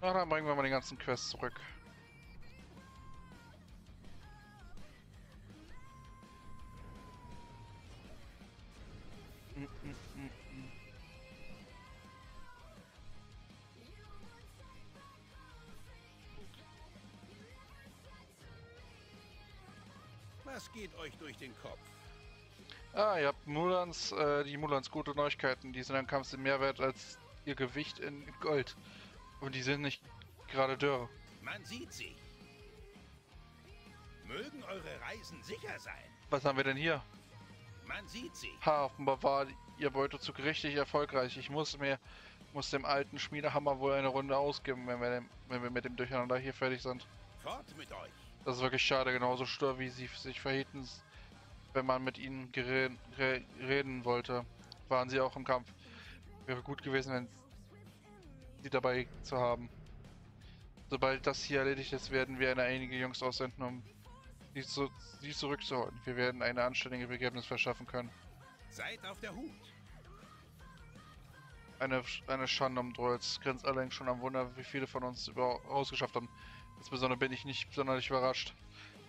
Na, dann bringen wir mal den ganzen Quest zurück. Was geht euch durch den Kopf? Ah, ihr habt Mulans, die Mulans gute Neuigkeiten. Die sind am Kampfsinn mehr wert als ihr Gewicht in Gold. Und die sind nicht gerade dürr. Man sieht sie. Mögen eure Reisen sicher sein. Was haben wir denn hier? Man sieht sie. Ha, offenbar war ihr Beutezug richtig erfolgreich. Ich muss dem alten Schmiedehammer wohl eine Runde ausgeben, wenn wir mit dem Durcheinander hier fertig sind. Fort mit euch. Das ist wirklich schade, genauso stur, wie sie sich verhielten, wenn man mit ihnen reden wollte. Waren sie auch im Kampf. Wäre gut gewesen, wenn sie dabei zu haben. Sobald das hier erledigt ist, werden wir einige Jungs aussenden, um sie zurückzuholen. Wir werden eine anständige Begebenheit verschaffen können. Seid auf der Hut! Eine Schande um Drolls. Grenzt allerdings schon am Wunder, wie viele von uns rausgeschafft haben. Insbesondere bin ich nicht sonderlich überrascht.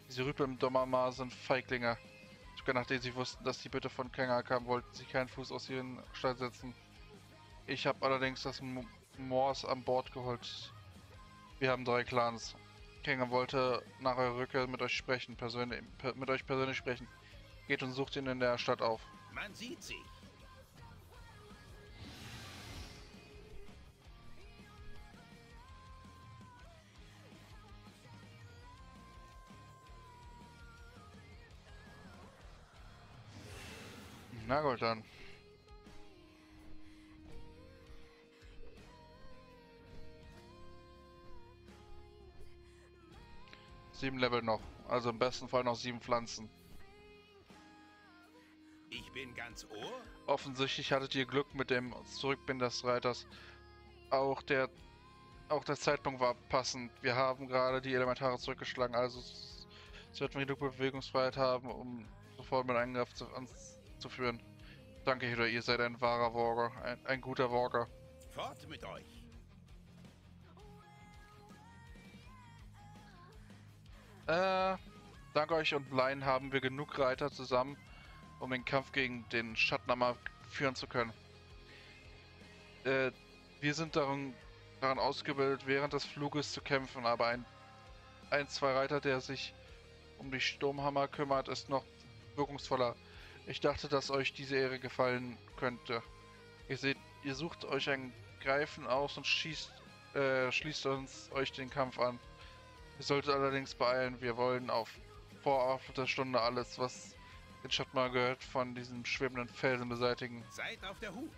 Diese Rüpel im Dommermaar sind Feiglinge. Sogar nachdem sie wussten, dass die Bitte von Kanga kam, wollten sie keinen Fuß aus ihren Stall setzen. Ich habe allerdings das Moors an Bord geholt. Wir haben 3 Clans. Kanga wollte nach eurer Rückkehr mit euch sprechen, persönlich sprechen. Geht und sucht ihn in der Stadt auf. Man sieht sie. Na gut, dann. Sieben Level noch, also im besten Fall noch 7 Pflanzen. Ich bin ganz ohr. Offensichtlich hattet ihr Glück mit dem Zurückbinden des Reiters. Auch der Zeitpunkt war passend. Wir haben gerade die Elementare zurückgeschlagen, also sollten wir genug Bewegungsfreiheit haben, um sofort mit einem Angriff zu führen. Danke, Hidor, ihr seid ein wahrer Worger, ein guter Worger. Fort mit euch! Dank euch und Lein haben wir genug Reiter zusammen, um den Kampf gegen den Schattenhammer führen zu können. Wir sind daran ausgebildet, während des Fluges zu kämpfen, aber ein, zwei Reiter, der sich um die Sturmhammer kümmert, ist noch wirkungsvoller. Ich dachte, dass euch diese Ehre gefallen könnte. Ihr sucht euch ein Greifen aus und schließt euch den Kampf an. Ihr solltet allerdings beeilen. Wir wollen vor der Stunde alles, was den Schattmann gehört, von diesem schwebenden Felsen beseitigen. Seid auf der Hut!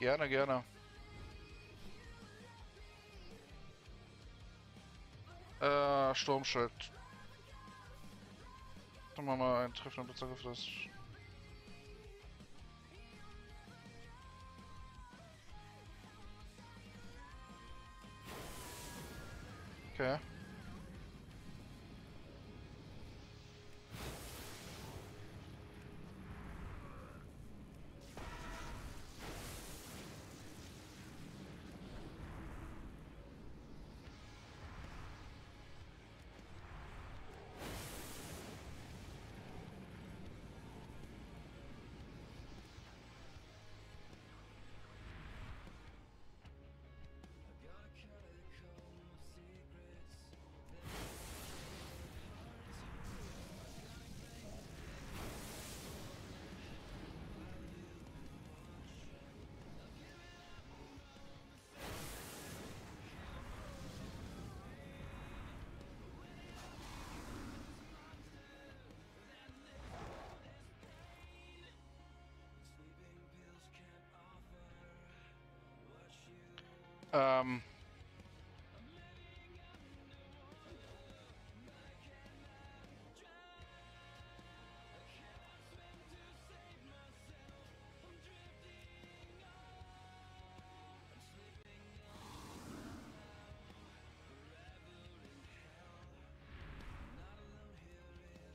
Gerne, gerne. Sturmschild. Machen wir mal einen treffenden Bezug auf das. Okay.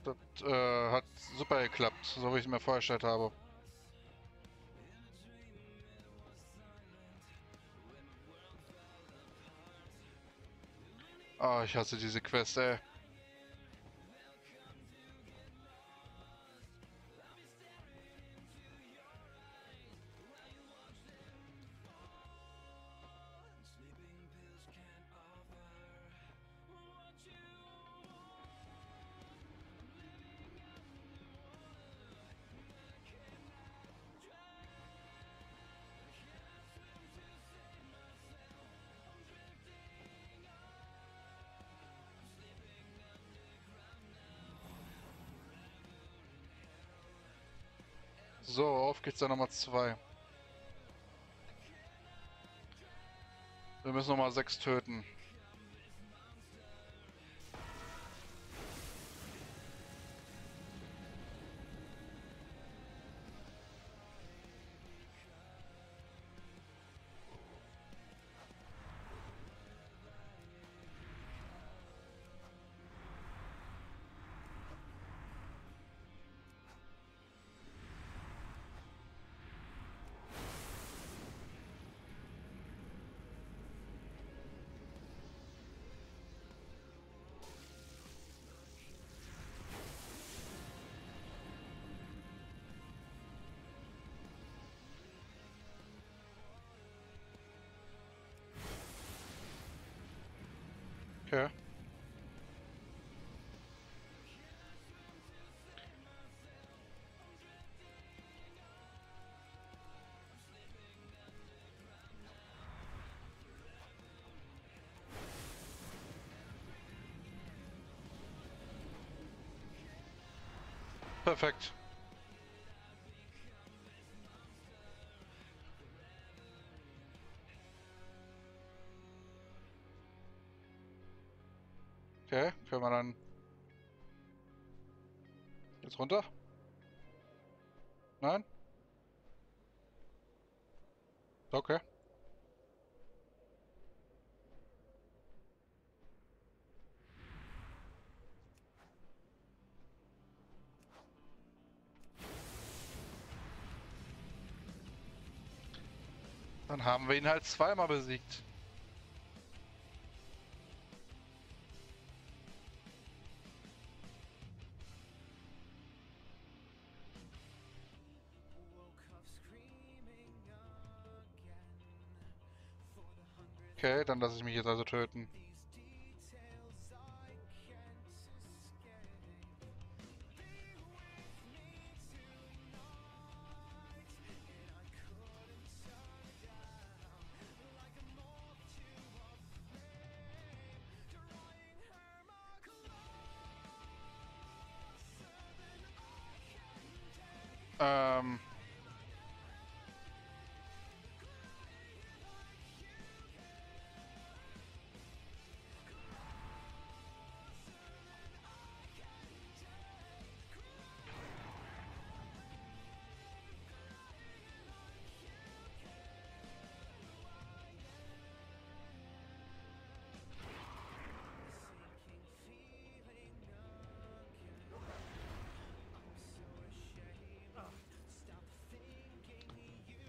Das hat super geklappt, so wie ich es mir vorgestellt habe. Ah, ich hasse diese Quest, ey. So, auf geht's dann nochmal 2. Wir müssen nochmal 6 töten. Okay. Perfekt. Okay, können wir dann jetzt runter? Nein? Okay. Dann haben wir ihn halt zweimal besiegt. Okay, dann lasse ich mich jetzt also töten.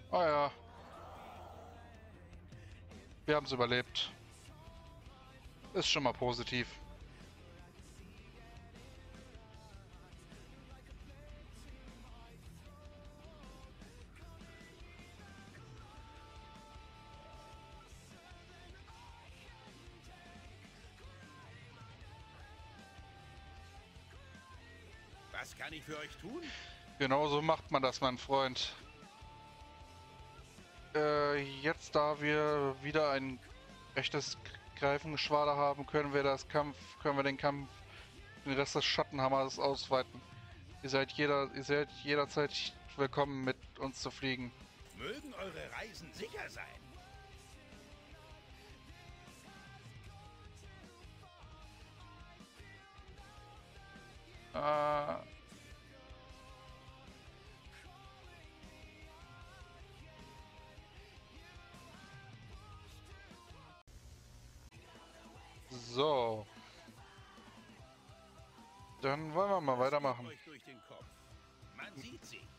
Oh ja. Wir haben es überlebt. Ist schon mal positiv. Was kann ich für euch tun? Genauso macht man das, mein Freund. Jetzt, da wir wieder ein echtes Greifengeschwader haben, können wir den Rest des Schattenhammers ausweiten. Ihr seid jederzeit willkommen, mit uns zu fliegen. Mögen eure Reisen sicher sein. So. Dann wollen wir mal weitermachen. Man sieht sie.